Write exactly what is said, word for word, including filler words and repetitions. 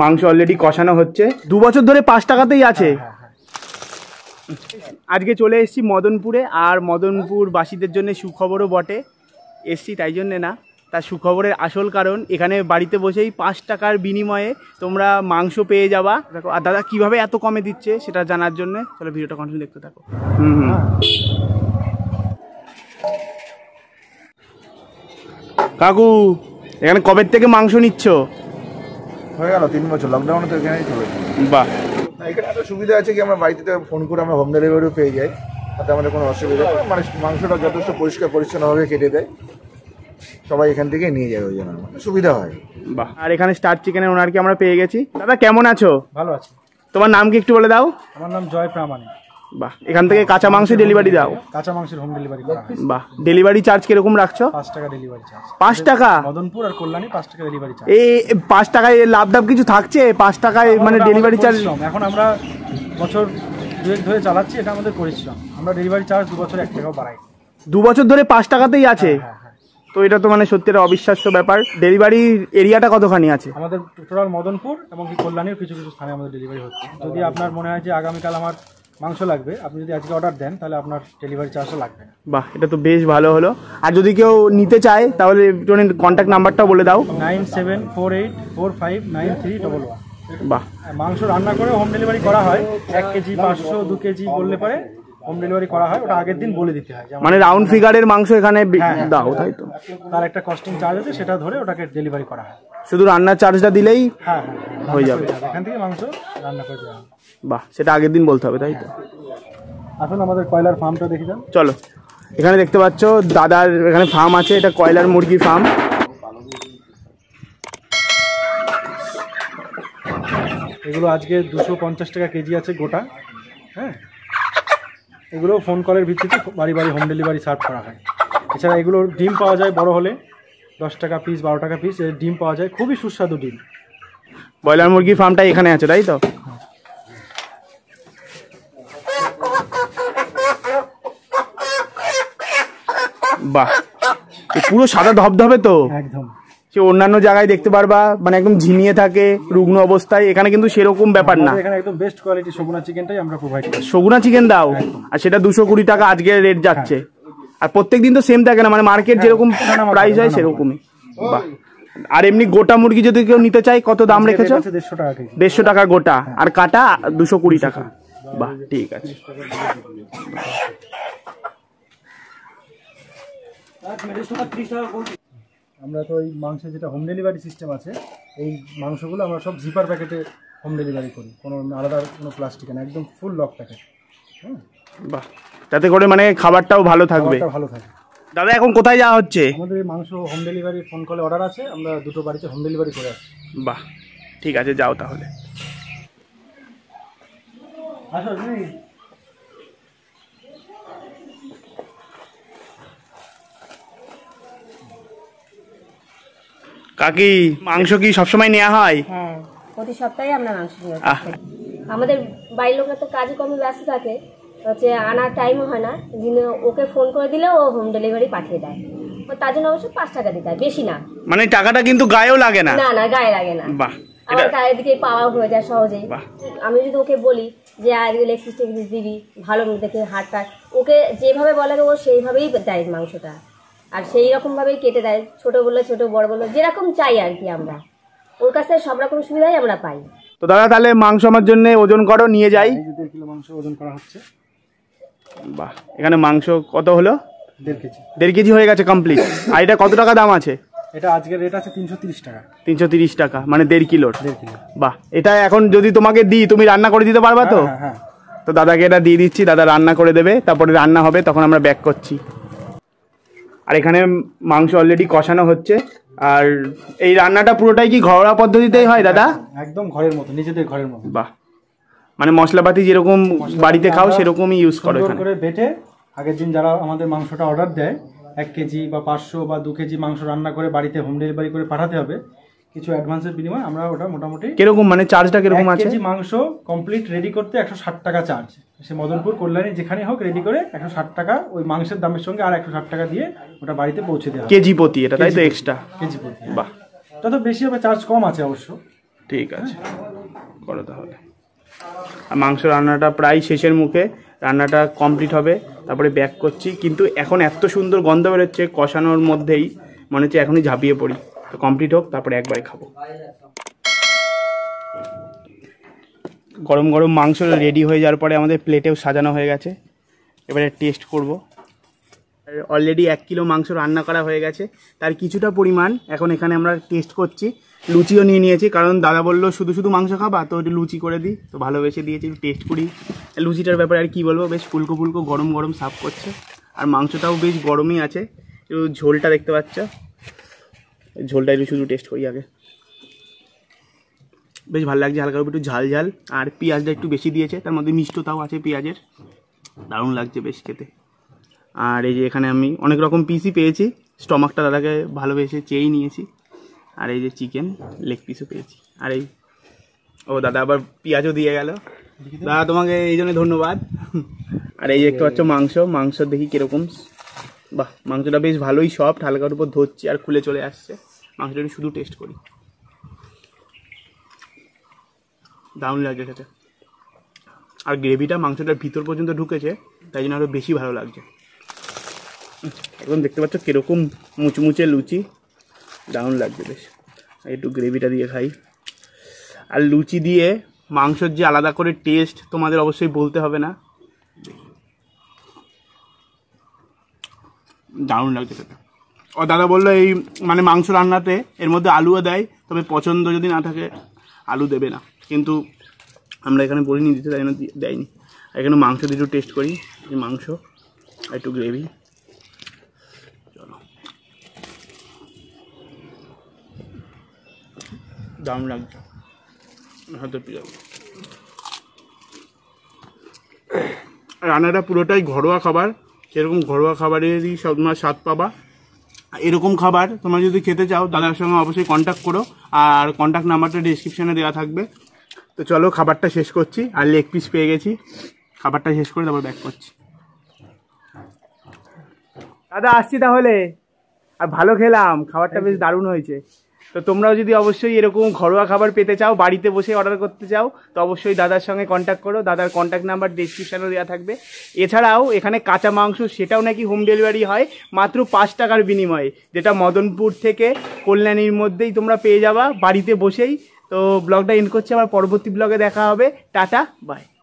मांस अलरेडी कषानो होच्छे दो बछर धरे पाँच टाकातेई आछे। आज के चले एसेছি मदनपुरे और मदनपुरबासीदेर जन्य सुखबरो बटे एसेছি ताई जन्य ना तार सुखबरेर आसल कारण एखाने बाड़ीते बसेई पाँच टाकार बिनिमये तोमरा मांस पेये जाबा। देखो आर दादा किभाबे एत कमे दिच्छे सेटा जानार जन्य चलो भिडियोटा कन्टिन्यू देखते थाको। काकू एखाने कबेर थेके मांस निच्छो? হয়ে গেল তিন বছর লকডাউনে তো এখানেই চলেছে। বাহ, এখানে এত সুবিধা আছে কি আমরা বাড়িতে ফোন করে আমরা হোম ডেলিভারিও পেয়ে যাই, তাতে আমাদের কোনো অসুবিধা নেই। মানে মাংসটা যথেষ্ট পরিষ্কার পরিচ্ছন্নভাবে কেটে দেয়, সবাই এখান থেকে নিয়ে যায়, ওই জন্য আমাদের সুবিধা হয়। বাহ, আর এখানে স্টার চিকেনের ওনারকে আমরা পেয়ে গেছি। দাদা কেমন আছো? ভালো আছি। তোমার নাম কি একটু বলে দাও? আমার নাম জয় প্রামাণিক। বাহ, এখান থেকে কাঁচা মাংস ডেলিভারি দাও? কাঁচা মাংসের হোম ডেলিভারি। বাহ, ডেলিভারি চার্জ কি রকম রাখছো? পাঁচ টাকা ডেলিভারি চার্জ। পাঁচ টাকা? মদনপুর আর কল্যাণী পাঁচ টাকা ডেলিভারি চার্জ। এই পাঁচ টাকায় লাভদাব কিছু থাকছে? পাঁচ টাকায় মানে ডেলিভারি চার্জ এখন আমরা বছর দুই ধরে চালাচ্ছি, এটা আমাদের পরিশ্রম। আমরা ডেলিভারি চার্জ দুই বছর এক টাকাও বাড়াই। দুই বছর ধরে পাঁচ টাকাতেই আছে? তো এটা তো মানে সত্যি একটা অবিশ্বাস্য ব্যাপার। ডেলিভারি এরিয়াটা কতখানি আছে? আমাদের টোটাল মদনপুর এবং কল্যাণীর কিছু কিছু স্থানে আমাদের ডেলিভারি হচ্ছে। যদি আপনার মনে হয় যে আগামী কাল আমার মাংস লাগবে, আপনি যদি আজকে অর্ডার দেন তাহলে আপনার ডেলিভারি চার্জও লাগবে না। বাহ, এটা তো বেশ ভালো হলো। আর যদি কেউ নিতে চায় তাহলে টোনের কন্টাক্ট নাম্বারটাও বলে দাও। Nine seven four eight four five nine three double one. বাহ, মাংস রান্না করে হোম ডেলিভারি করা হয়। এক কেজি পাঁচশো দু কেজি বললে পরে হোম ডেলিভারি করা হয়, ওটা আগের দিন বলে দিতে হয়। মানে রাউন্ড ফিগারের মাংস এখানে দাও, তাই তো? তার একটা কস্টিং চার্জ আছে, সেটা ধরে ওটাকে ডেলিভারি করা হয়। শুধু রান্নার চার্জটা দিলেই হ্যাঁ হয়ে যাবে, এখান থেকে মাংস রান্না করে দেওয়া। বাহ, সেটা আগের দিন বলতে হবে, তাই তো? আসুন আমাদের কয়লার ফার্মটা দেখে যান। চলো, এখানে দেখতে পাচ্ছ দাদার এখানে ফার্ম আছে, এটা কয়লার মুরগি ফার্ম। এগুলো আজকে দুশো পঞ্চাশ টাকা কেজি আছে গোটা। হ্যাঁ, এগুলো ফোন কলের ভিত্তিতে বাড়ি বাড়ি হোম ডেলিভারি সার্ভ করা হয়। এছাড়া এগুলোর ডিম পাওয়া যায় বড় হলে দশ টাকা পিস বারো টাকা পিস এর ডিম পাওয়া যায়, খুবই সুস্বাদু ডিম। ব্রয়লার মুরগির ফার্মটা এখানে আছে, তাই তো? বাহ, পুরো সাদা ধবধবে তো একদম। সে অন্যান্য জায়গায় দেখতে পারবা মানে একদম ঝিমিয়ে থাকে রুগ্ন অবস্থায়, এখানে কিন্তু সেরকম ব্যাপার না। এখানে একদম বেস্ট কোয়ালিটি সগুনা চিকেনটাই আমরা প্রোভাইড করি। সগুনা চিকেন দাও, আর সেটা দুশো কুড়ি টাকা আজকে রেট যাচ্ছে। আর প্রত্যেকদিন তো সেম থাকে না, মানে মার্কেট যেরকম প্রাইস হয় সেরকমই। বাহ, আর এমনি গোটা মুরগি যদি কেউ নিতে চায় কত দাম রেখেছো? দেড়শো টাকা। দেড়শো টাকা গোটা, আর কাটা দুশো কুড়ি টাকা। বাহ, ঠিক আছে। আমরা তো এই মাংসের যেটা হোম ডেলিভারি সিস্টেম আছে, এই মাংসগুলো আমরা সব জিপার প্যাকেটে হোম ডেলিভারি করি, কোনো আলাদা কোনো প্লাস্টিক না, একদম ফুল লক প্যাকেট। হ্যাঁ, বাহ, তাতে করে মানে খাবারটাও ভালো থাকবে। ভালো থাকবে। দাদা এখন কোথায় যাওয়া হচ্ছে? আমাদের এই মাংস হোম ডেলিভারি ফোন কলে অর্ডার আছে, আমরা দুটো বাড়িতে হোম ডেলিভারি করে আসি। বাহ, ঠিক আছে, যাও তাহলে। আসো তুমি। কাকি মাংস কি সবসময় নেওয়া হয়? হ্যাঁ, প্রতি সপ্তাহে আমরা মাংস নিয়ে আসি। আমাদের বাড়ির লোকের তো কাজে কর্মে ব্যস্ত থাকে, হচ্ছে আনার টাইমও হয় না, যিনি ওকে ফোন করে দিলে ও হোম ডেলিভারি পাঠিয়ে দেয়। তার জন্য অবশ্য পাঁচ টাকা দিতে হয়, বেশি না। মানে টাকাটা কিন্তু গায়েও লাগে না? না না, গায়ে লাগে না। বাহ, আবার তার এদিকে পাওয়াও হয়ে যায় সহজেই। আমি যদি ওকে বলি যে আজকে লেগ পিস টেগ পিস দিবি ভালো দেখে হাট পাট, ওকে যেভাবে বলে ও সেইভাবেই দেয় মাংসটা, আর সেই রকমভাবেই কেটে দেয়। ছোটো বললো ছোটো, বড় বললো, যেরকম চাই আর কি, আমরা ওর কাছ থেকে সব রকম সুবিধাই আমরা পাই। তো দাদা তাহলে মাংস আমার জন্য ওজন করো, নিয়ে যাই। দেড় কিলো মাংস ওজন করা হচ্ছে। বাহ, এখানে মাংস কত হলো? দেড় কেজি। দেড় কেজি হয়ে গেছে কমপ্লিট। আর এটা কত টাকা দাম আছে? এটা আজকের রেট আছে তিনশো তিরিশ টাকা। তিনশো তিরিশ টাকা মানে দেড় কিলোর? দেড় কিলো। বাহ, এটা এখন যদি তোমাকে দিই তুমি রান্না করে দিতে পারবা তো? হ্যাঁ। তো দাদাকে এটা দিয়ে দিচ্ছি, দাদা রান্না করে দেবে, তারপরে রান্না হবে তখন আমরা ব্যাক করছি। আর এখানে মাংস অলরেডি কষানো হচ্ছে। আর এই রান্নাটা পুরোটাই কি ঘরোয়া পদ্ধতিতেই হয় দাদা? একদম ঘরের মতো, নিজেদের ঘরের মতো। বাহ, মানে মশলাপাতি যেরকম বাড়িতে খাও সেরকমই ইউজ করো এখানে করে বেটে। আগের দিন যারা আমাদের মাংসটা অর্ডার দেয় এক কেজি বা পাঁচশো বা দু কেজি মাংস রান্না করে বাড়িতে হোম ডেলিভারি করে পাঠাতে হবে, কিছু অ্যাডভান্সের বিনিময়ে আমরা ওটা মোটামুটি কিরকম মানে চার্জটা কিরকম আছে? এক কেজি মাংস কমপ্লিট রেডি করতে একশো ষাট টাকা চার্জ। সে মদনপুর কল্যাণী যেখানে হোক রেডি করে একশো ষাট টাকা ওই মাংসের দামের সঙ্গে আর একশো ষাট টাকা দিয়ে ওটা বাড়িতে পৌঁছে দেওয়া কেজি প্রতি। এটা তাই তো? এক্সট্রা কেজি প্রতি। বাহ, তত বেশি হবে, চার্জ কম আছে অবশ্য। ठीक আছে করো তাহলে। আর মাংস রান্নাটা প্রায় শেষের মুখে, রান্নাটা কমপ্লিট হবে তারপরে ব্যাক করছি। কিন্তু এখন এত সুন্দর গন্ধ বেরোচ্ছে কষানোর মধ্যেই, মনে হচ্ছে এখনই ঝাঁপিয়ে পড়ি। তো কমপ্লিট হোক তারপরে একবারে খাবো। গরম গরম মাংস রেডি হয়ে যাওয়ার পরে আমাদের প্লেটেও সাজানো হয়ে গেছে, এবারে টেস্ট করব। অলরেডি এক কিলো মাংস রান্না করা হয়ে গেছে, তার কিছুটা পরিমাণ এখন এখানে আমরা টেস্ট করছি। লুচিও নিয়ে নিয়েছি কারণ দাদা বললো শুধু শুধু মাংস খাবা, তো একটু লুচি করে দিই, তো ভালোবেসে দিয়েছি, একটু টেস্ট করি। লুচিটার ব্যাপারে আর কি বলবো, বেশ ফুলকো ফুলকো গরম গরম সাফ করছে, আর মাংসটাও বেশ গরমই আছে। একটু ঝোলটা দেখতে পাচ্ছ, ঝোলটা একটু শুধু টেস্ট করি আগে। বেশ ভালো লাগছে, হালকা একটু ঝাল ঝাল, আর পেঁয়াজটা একটু বেশি দিয়েছে, তার মধ্যে মিষ্টতাও আছে পেঁয়াজের, দারুণ লাগছে বেশ খেতে। আর এই যে এখানে আমি অনেক রকম পিসই পেয়েছি, স্টমাকটা দাদাকে ভালোবেসে চেয়েই নিয়েছি। আর এই যে চিকেন লেগ পিসও পেয়েছি। আর এই ও দাদা আবার পেঁয়াজও দিয়ে গেল, দাদা তোমাকে এই জন্য ধন্যবাদ। আর এই যে দেখতে পাচ্ছ মাংস, মাংস দেখি কীরকম, বাহ মাংসটা বেশ ভালোই সফট, হালকার উপর ধরছি আর খুলে চলে আসছে। মাংসটা একটু শুধু টেস্ট করি, দারুণ লাগছে খেতে। আর গ্রেভিটা মাংসটার ভিতর পর্যন্ত ঢুকেছে, তাই জন্য আরও বেশি ভালো লাগছে। একদম দেখতে পাচ্ছ কীরকম মুচমুচে লুচি, দারুণ লাগছে বেশ। একটু গ্রেভিটা দিয়ে খাই। আর লুচি দিয়ে মাংসর যে আলাদা করে টেস্ট তোমাদের অবশ্যই বলতে হবে না, দারুণ লাগছে সেটা। ও দাদা বললো এই মানে মাংস রান্নাতে এর মধ্যে আলুও দেয়, তবে পছন্দ যদি না থাকে আলু দেবে না, কিন্তু আমরা এখানে বলিনি দিতে, তাই জন্য দেয়নি। এখানে মাংস দিয়ে একটু টেস্ট করি, মাংস একটু গ্রেভি, দারুণ লাগছে। হয়তো প্রিয় রান্নাটা পুরোটাই ঘরোয়া খাবার, সেরকম ঘরোয়া খাবারেরই সব তোমার স্বাদ পাবা। এরকম খাবার তোমরা যদি খেতে চাও দাদার সঙ্গে অবশ্যই কন্ট্যাক্ট করো, আর কন্ট্যাক্ট নাম্বারটা ডিসক্রিপশানে দেওয়া থাকবে। তো চলো খাবারটা শেষ করছি, আর লেগ পিস পেয়ে গেছি, খাবারটা শেষ করে তারপর ব্যাক করছি। দাদা আসছি তাহলে, আর ভালো খেলাম, খাবারটা বেশ দারুণ হয়েছে। তো তোমরাও যদি অবশ্যই এরকম ঘরোয়া খাবার পেতে চাও, বাড়িতে বসে অর্ডার করতে চাও, তো অবশ্যই দাদার সঙ্গে কন্ট্যাক্ট করো, দাদার কন্ট্যাক্ট নাম্বার ডিসক্রিপশানে দেওয়া থাকবে। এছাড়াও এখানে কাঁচা মাংস সেটাও নাকি হোম ডেলিভারি হয় মাত্র পাঁচ টাকার বিনিময়ে, যেটা মদনপুর থেকে কল্যাণীর মধ্যেই তোমরা পেয়ে যাবা বাড়িতে বসেই। তো ব্লগটা এন্ড করছি, আমার পরবর্তী ব্লগে দেখা হবে, টাটা বাই।